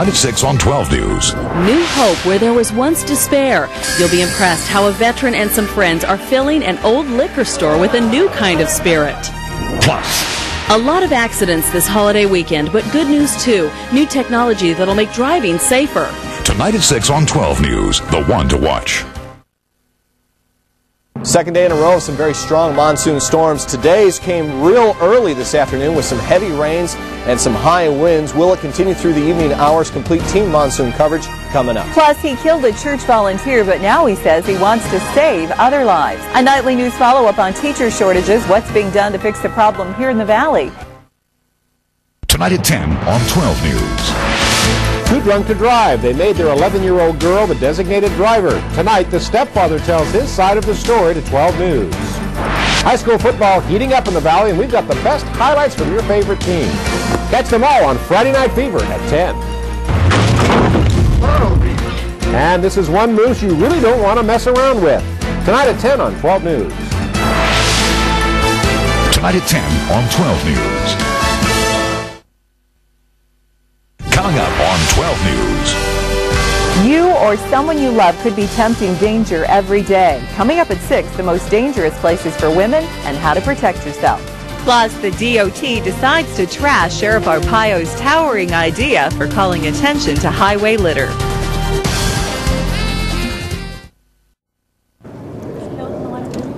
9 at 6 on 12 News. New hope where there was once despair. You'll be impressed how a veteran and some friends are filling an old liquor store with a new kind of spirit. Plus, a lot of accidents this holiday weekend, but good news too. New technology that'll make driving safer. Tonight at 6 on 12 News, the one to watch. Second day in a row of some very strong monsoon storms. Today's came real early this afternoon with some heavy rains and some high winds. Will it continue through the evening hours? Complete team monsoon coverage coming up. Plus, he killed a church volunteer, but now he says he wants to save other lives. A nightly news follow-up on teacher shortages. What's being done to fix the problem here in the valley? Tonight at 10 on 12 News. Too drunk to drive. They made their 11-year-old girl the designated driver. Tonight, the stepfather tells his side of the story to 12 News. High school football heating up in the valley, and we've got the best highlights from your favorite team. Catch them all on Friday Night Fever at 10. And this is one moose you really don't want to mess around with. Tonight at 10 on 12 News. Tonight at 10 on 12 News. Coming up on 12 News. You or someone you love could be tempting danger every day. Coming up at 6, the most dangerous places for women and how to protect yourself. Plus, the DOT decides to trash Sheriff Arpaio's towering idea for calling attention to highway litter.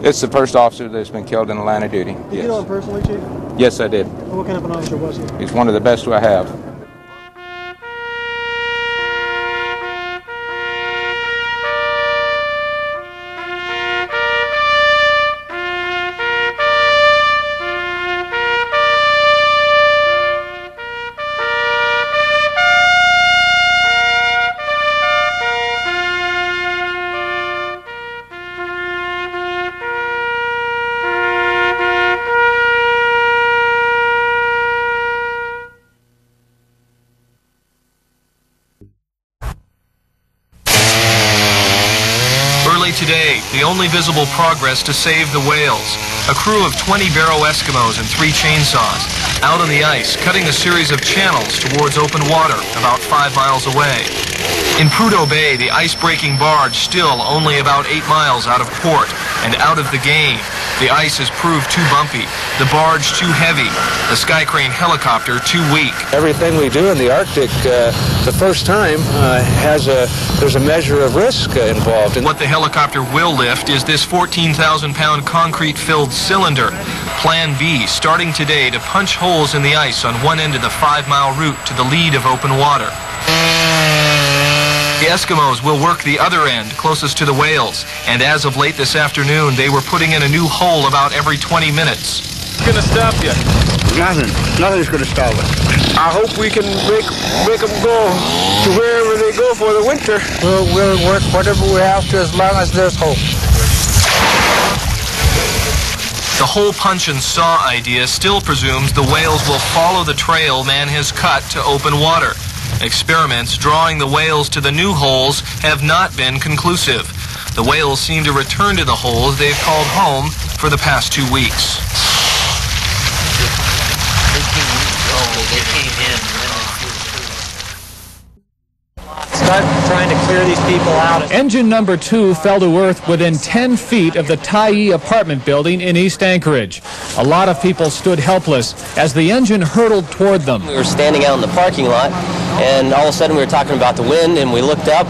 It's the first officer that's been killed in the line of duty. Did you know him personally, Chief? Yes, I did. And what kind of an officer was he? He's one of the best I have. Visible progress to save the whales. A crew of 20 Barrow Eskimos and 3 chainsaws out on the ice, cutting a series of channels towards open water about 5 miles away. In Prudhoe Bay, the ice-breaking barge still only about 8 miles out of port and out of the game. The ice has proved too bumpy, the barge too heavy, the Sky Crane helicopter too weak. Everything we do in the Arctic, the first time, there's a measure of risk involved. What the helicopter will lift is this 14,000-pound concrete-filled cylinder. Plan B, starting today to punch holes in the ice on one end of the 5-mile route to the lead of open water. The Eskimos will work the other end, closest to the whales, and as of late this afternoon, they were putting in a new hole about every 20 minutes. What's going to stop you? Nothing. Nothing's going to stop us. I hope we can make them go to wherever they go for the winter. We'll work whatever we have to as long as there's hope. The hole punch and saw idea still presumes the whales will follow the trail man has cut to open water. Experiments drawing the whales to the new holes have not been conclusive. The whales seem to return to the holes they've called home for the past 2 weeks. Start trying to clear these people out. Engine number 2 fell to earth within 10 feet of the Tyee apartment building in East Anchorage. A lot of people stood helpless as the engine hurtled toward them. We were standing out in the parking lot, and all of a sudden we were talking about the wind, and we looked up,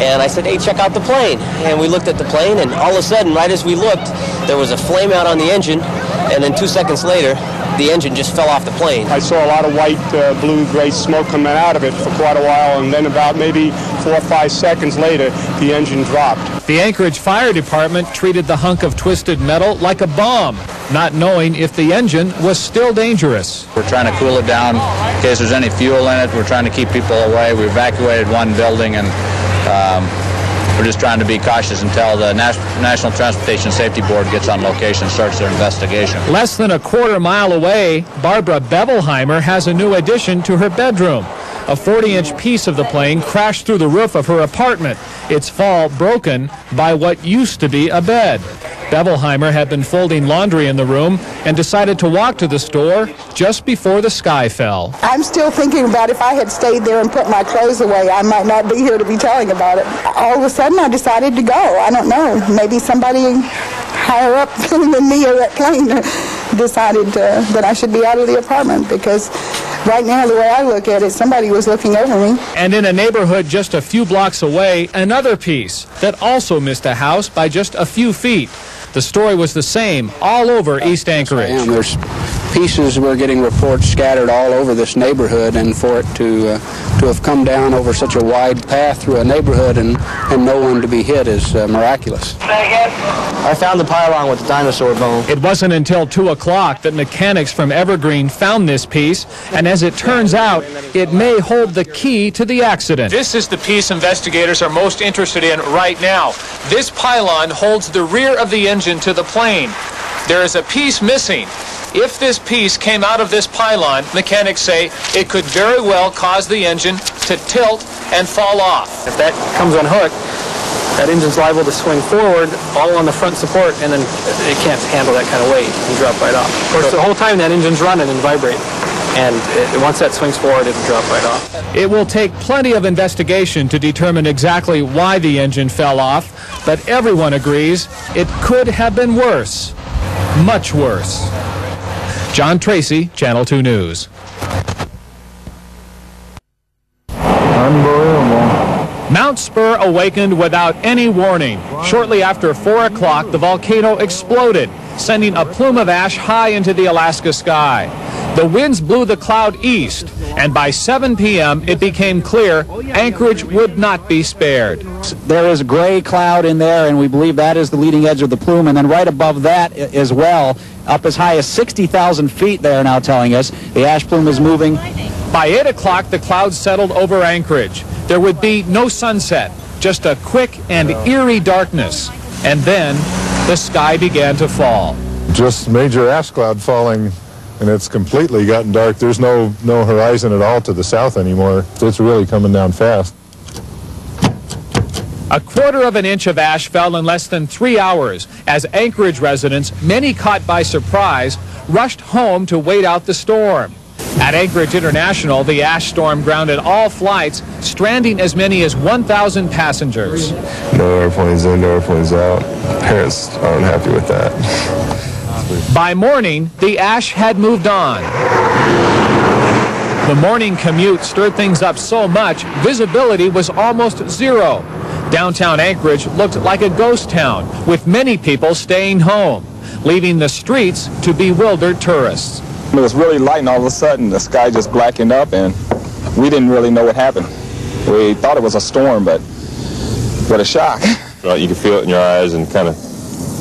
and I said, hey, check out the plane. And we looked at the plane, and all of a sudden, right as we looked, there was a flame out on the engine, and then 2 seconds later, the engine just fell off the plane. I saw a lot of white, blue, gray smoke coming out of it for quite a while, and then about maybe 4 or 5 seconds later, the engine dropped. The Anchorage Fire Department treated the hunk of twisted metal like a bomb, not knowing if the engine was still dangerous. We're trying to cool it down in case there's any fuel in it. We're trying to keep people away. We evacuated one building, and we're just trying to be cautious until the National Transportation Safety Board gets on location and starts their investigation. Less than a quarter-mile away, Barbara Bevelheimer has a new addition to her bedroom. A 40-inch piece of the plane crashed through the roof of her apartment, its fall broken by what used to be a bed. Bevelheimer had been folding laundry in the room and decided to walk to the store just before the sky fell. I'm still thinking about if I had stayed there and put my clothes away, I might not be here to be telling about it. All of a sudden, I decided to go. I don't know. Maybe somebody higher up than me or that plane decided that I should be out of the apartment, because right now, the way I look at it, somebody was looking over me. And in a neighborhood just a few blocks away, another piece that also missed a house by just a few feet. The story was the same all over East Anchorage. There's pieces, we're getting reports scattered all over this neighborhood, and for it to have come down over such a wide path through a neighborhood and no one to be hit is miraculous. I found the pylon with the dinosaur bone. It wasn't until 2 o'clock that mechanics from Evergreen found this piece, and as it turns out, it may hold the key to the accident. This is the piece investigators are most interested in right now. This pylon holds the rear of the engine to the plane. There is a piece missing. If this piece came out of this pylon, mechanics say it could very well cause the engine to tilt and fall off. If that comes unhooked, that engine's liable to swing forward all on the front support, and then it can't handle that kind of weight and drop right off. Of course, the whole time that engine's running and vibrating. And once that swings forward, it'll drop right off. It will take plenty of investigation to determine exactly why the engine fell off, but everyone agrees it could have been worse, much worse. John Tracy, Channel 2 News. Mount Spurr awakened without any warning. Shortly after 4 o'clock, the volcano exploded, sending a plume of ash high into the Alaska sky. The winds blew the cloud east, and by 7 p.m. it became clear Anchorage would not be spared. There is gray cloud in there, and we believe that is the leading edge of the plume, and then right above that as well, up as high as 60,000 feet they are now telling us, the ash plume is moving. By 8 o'clock, the clouds settled over Anchorage. There would be no sunset, just a quick and eerie darkness, and then the sky began to fall. Just major ash cloud falling. And it's completely gotten dark. There's no horizon at all to the south anymore. It's really coming down fast. A quarter of an inch of ash fell in less than 3 hours as Anchorage residents, many caught by surprise, rushed home to wait out the storm. At Anchorage International, the ash storm grounded all flights, stranding as many as 1,000 passengers. No airplanes in, no airplanes out. Parents aren't happy with that. By morning, the ash had moved on. The morning commute stirred things up so much, visibility was almost zero. Downtown Anchorage looked like a ghost town, with many people staying home, leaving the streets to bewildered tourists. It was really light, and all of a sudden, the sky just blackened up, and we didn't really know what happened. We thought it was a storm, but what a shock. You could feel it in your eyes and kind of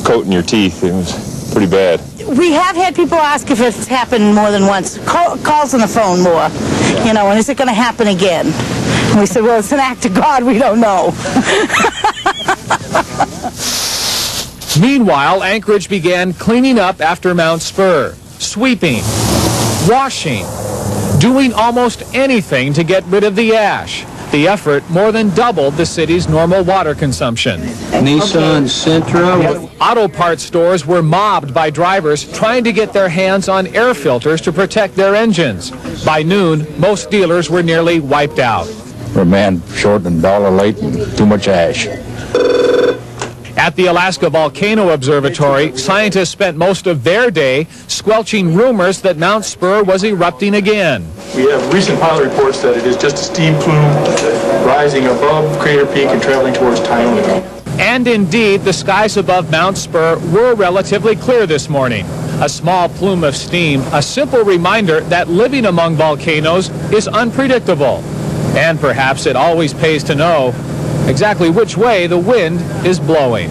coat in your teeth. It was pretty bad. We have had people ask if it's happened more than once. Calls on the phone more. Yeah. You know, and is it going to happen again? And we said, well, it's an act of God. We don't know. Meanwhile, Anchorage began cleaning up after Mount Spurr, sweeping, washing, doing almost anything to get rid of the ash. The effort more than doubled the city's normal water consumption. Nissan Sentra. Auto parts stores were mobbed by drivers trying to get their hands on air filters to protect their engines. By noon, most dealers were nearly wiped out. We're man short and dollar late and too much ash. At the Alaska Volcano Observatory, scientists spent most of their day squelching rumors that Mount Spurr was erupting again. We have recent pilot reports that it is just a steam plume rising above Crater Peak and traveling towards Tyone. And indeed, the skies above Mount Spurr were relatively clear this morning. A small plume of steam, a simple reminder that living among volcanoes is unpredictable. And perhaps it always pays to know exactly which way the wind is blowing.